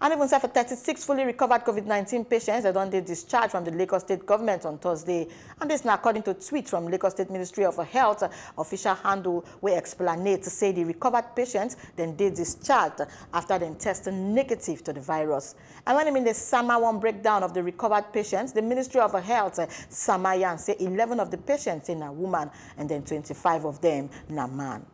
And even for 36 fully recovered COVID-19 patients that they discharged from the Lagos State government on Thursday. And this now according to tweets from Lagos State Ministry of Health official handle, where explanate say the recovered patients then they discharged after then testing negative to the virus. And when I mean the SAMA one breakdown of the recovered patients, the Ministry of Health Samayan say 11 of the patients in a woman and then 25 of them in a man.